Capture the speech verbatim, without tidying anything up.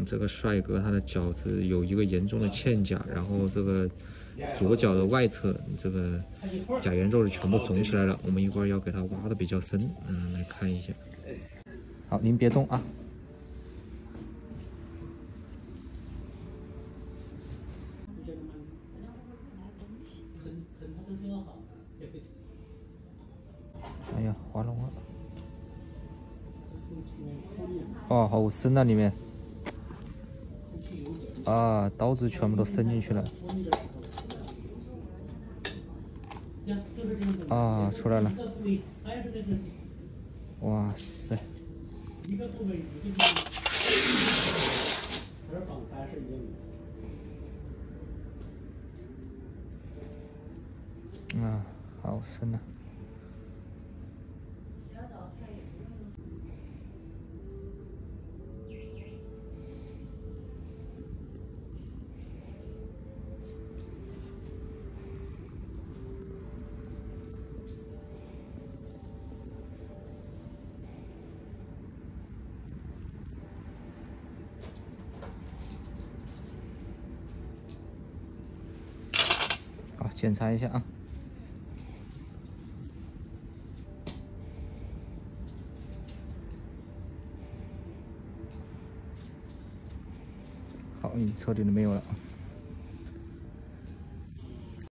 让这个帅哥他的脚是有一个严重的嵌甲，然后这个左脚的外侧这个甲缘肉是全部肿起来了，我们一会儿要给他挖的比较深，嗯，来看一下。好，您别动啊。 哎呀，划了划了！哦，好深啊，里面啊，刀子全部都伸进去了。啊，出来了！哇塞！啊，好深啊！ 好，检查一下啊。 好，你彻底的没有了。